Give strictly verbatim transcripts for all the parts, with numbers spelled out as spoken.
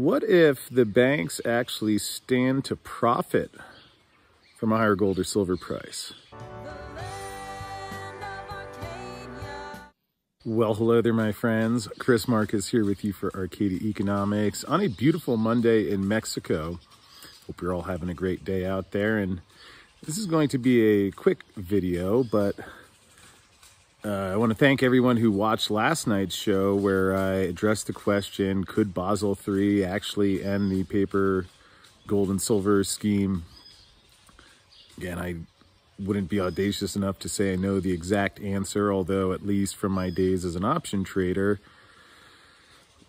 What if the banks actually stand to profit from a higher gold or silver price? Well, hello there, my friends. Chris Marcus here with you for Arcadia Economics on a beautiful Monday in Mexico. Hope you're all having a great day out there. And this is going to be a quick video, but uh, I want to thank everyone who watched last night's show where I addressed the question, could Basel three actually end the paper gold and silver scheme? Again, I wouldn't be audacious enough to say I know the exact answer, although at least from my days as an option trader,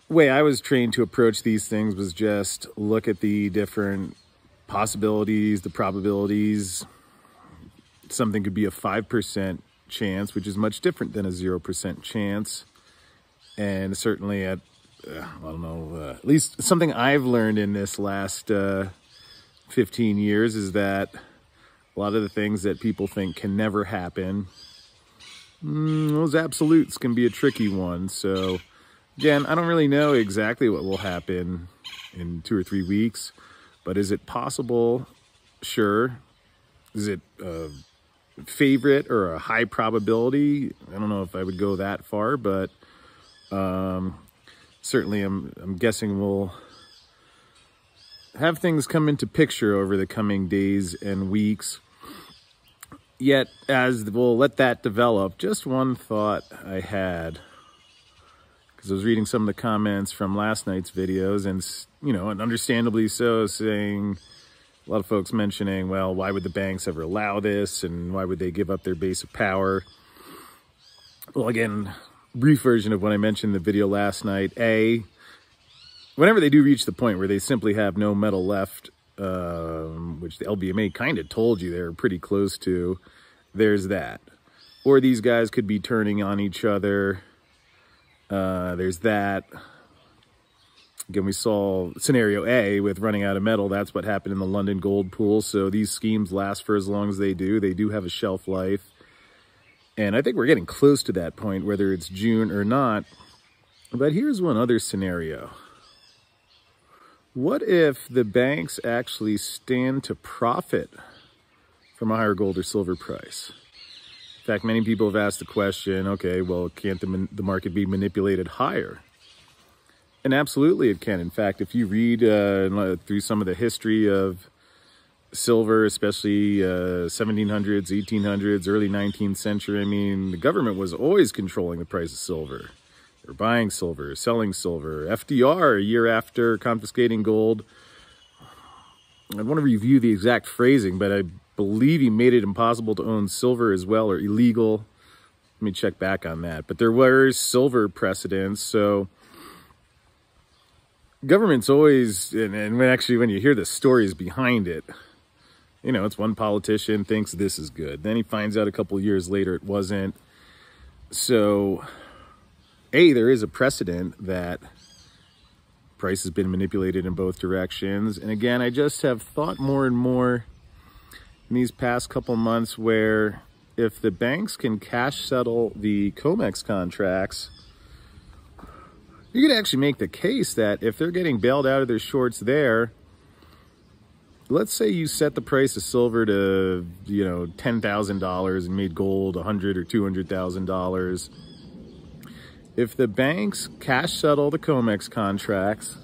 the way I was trained to approach these things was just look at the different possibilities, the probabilities. Something could be a five percent chance, which is much different than a zero percent chance. And certainly, at, uh, I don't know, uh, at least something I've learned in this last uh, fifteen years is that a lot of the things that people think can never happen, mm, those absolutes can be a tricky one. So again, I don't really know exactly what will happen in two or three weeks, but is it possible? Sure. Is it a favorite or a high probability? I don't know if I would go that far, but um, certainly I'm, I'm guessing we'll have things come into picture over the coming days and weeks. Yet, as we'll let that develop, just one thought I had, because I was reading some of the comments from last night's videos and, you know, and understandably so, saying, a lot of folks mentioning, well, why would the banks ever allow this? And why would they give up their base of power? Well, again, brief version of what I mentioned in the video last night. A, whenever they do reach the point where they simply have no metal left, um, which the L B M A kind of told you they're pretty close to, there's that. Or these guys could be turning on each other. Uh, there's that. Again, we saw scenario A with running out of metal. That's what happened in the London gold pool. So these schemes last for as long as they do. They do have a shelf life. And I think we're getting close to that point, whether it's June or not. But here's one other scenario. What if the banks actually stand to profit from a higher gold or silver price? In fact, many people have asked the question, okay, well, can't the, the market be manipulated higher? And absolutely it can. In fact, if you read uh, through some of the history of silver, especially uh, seventeen hundreds, eighteen hundreds, early nineteenth century, I mean, the government was always controlling the price of silver. They were buying silver, selling silver. F D R, a year after confiscating gold. I want to review the exact phrasing, but I believe he made it impossible to own silver as well, or illegal. Let me check back on that. But there were silver precedents, so government's always, and, and when actually when you hear the stories behind it, you know, it's one politician thinks this is good. Then he finds out a couple of years later it wasn't. So, A, there is a precedent that price has been manipulated in both directions. And again, I just have thought more and more in these past couple months where if the banks can cash settle the COMEX contracts, you could actually make the case that if they're getting bailed out of their shorts there, let's say you set the price of silver to, you know, ten thousand dollars and made gold one hundred thousand dollars or two hundred thousand dollars. If the banks cash settle the COMEX contracts,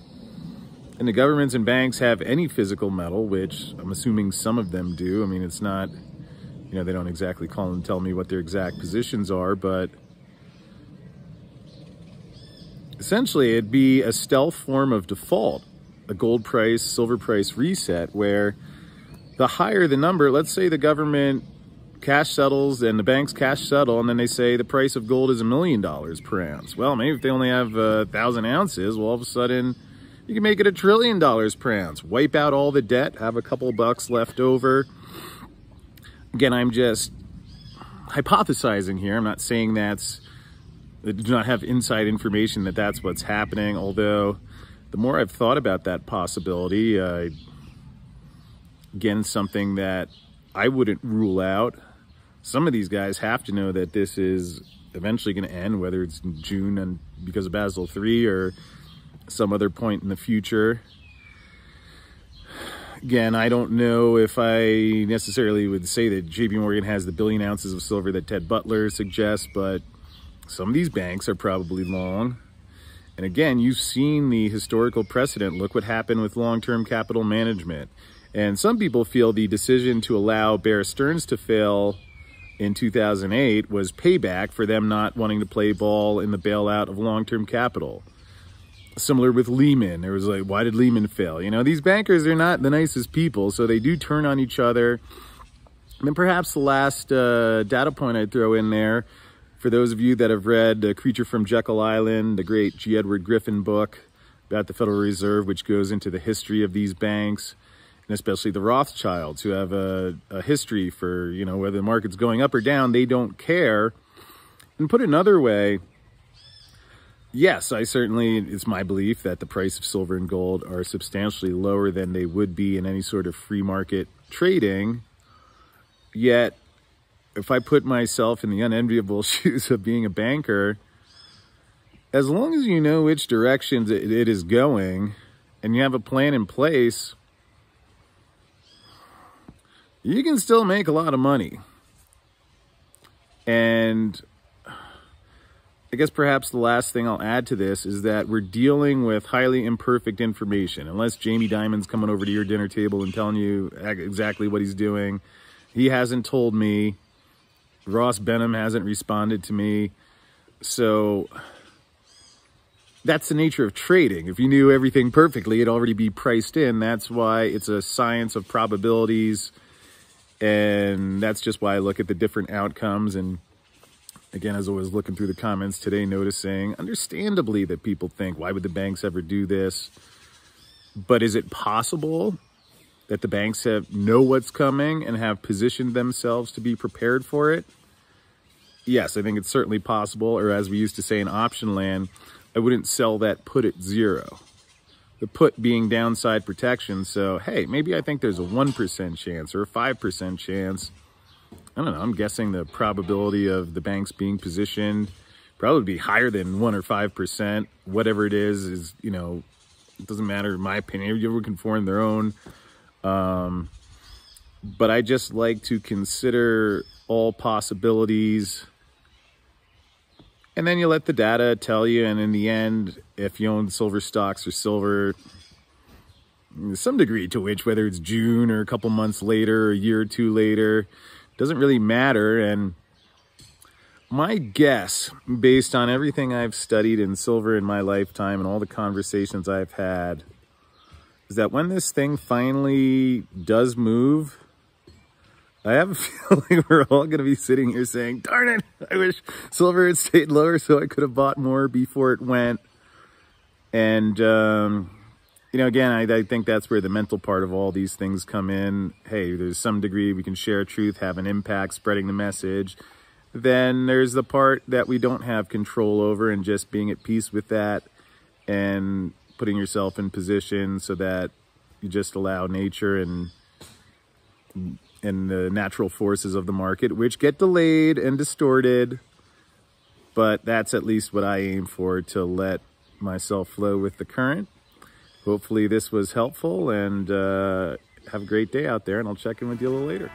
and the governments and banks have any physical metal, which I'm assuming some of them do. I mean, it's not, you know, they don't exactly call and tell me what their exact positions are, but essentially it'd be a stealth form of default, a gold price, silver price reset, where the higher the number, let's say the government cash settles and the banks cash settle, and then they say the price of gold is a million dollars per ounce. Well, maybe if they only have a thousand ounces, well, all of a sudden, you can make it a trillion dollars per ounce, wipe out all the debt, have a couple bucks left over. Again, I'm just hypothesizing here. I'm not saying that's, I do not have inside information that that's what's happening. Although the more I've thought about that possibility, uh, again, something that I wouldn't rule out. Some of these guys have to know that this is eventually going to end, whether it's in June and because of Basel three or some other point in the future. Again, I don't know if I necessarily would say that J P Morgan has the billion ounces of silver that Ted Butler suggests, but some of these banks are probably long. And again, you've seen the historical precedent. Look what happened with long-term capital management. And some people feel the decision to allow Bear Stearns to fail in two thousand eight was payback for them not wanting to play ball in the bailout of long-term capital. Similar with Lehman. It was like, why did Lehman fail? You know, these bankers are not the nicest people, so they do turn on each other. And then perhaps the last uh, data point I'd throw in there, for those of you that have read uh, Creature from Jekyll Island, the great G Edward Griffin book about the Federal Reserve, which goes into the history of these banks, and especially the Rothschilds, who have a, a history for, you know, whether the market's going up or down, they don't care. And put another way, yes, I certainly, it's my belief that the price of silver and gold are substantially lower than they would be in any sort of free market trading. Yet, if I put myself in the unenviable shoes of being a banker, as long as you know which directions it, it is going and you have a plan in place, you can still make a lot of money. And I guess perhaps the last thing I'll add to this is that we're dealing with highly imperfect information. Unless Jamie Dimon's coming over to your dinner table and telling you exactly what he's doing. He hasn't told me. Rostin Behnam hasn't responded to me. So that's the nature of trading. If you knew everything perfectly, it'd already be priced in. That's why it's a science of probabilities. And that's just why I look at the different outcomes. And again, as I was looking through the comments today, noticing, understandably, that people think, why would the banks ever do this? But is it possible that the banks have know what's coming and have positioned themselves to be prepared for it? Yes, I think it's certainly possible, or as we used to say in option land, I wouldn't sell that put at zero. The put being downside protection, so hey, maybe I think there's a one percent chance or a five percent chance. I don't know, I'm guessing the probability of the banks being positioned probably be higher than one or five percent. Whatever it is, is, you know, it doesn't matter in my opinion. Everyone can form their own. Um, but I just like to consider all possibilities. And then you let the data tell you. And in the end, if you own silver stocks or silver, some degree to which, whether it's June or a couple months later or a year or two later, doesn't really matter. And my guess, based on everything I've studied in silver in my lifetime and all the conversations I've had, is that when this thing finally does move, I have a feeling we're all going to be sitting here saying, darn it, I wish silver had stayed lower so I could have bought more before it went. And, um, you know, again, I, I think that's where the mental part of all these things come in. Hey, there's some degree we can share truth, have an impact, spreading the message. Then there's the part that we don't have control over and just being at peace with that and putting yourself in position so that you just allow nature and, and the natural forces of the market, which get delayed and distorted. But that's at least what I aim for, to let myself flow with the current. Hopefully this was helpful, and uh, have a great day out there, and I'll check in with you a little later.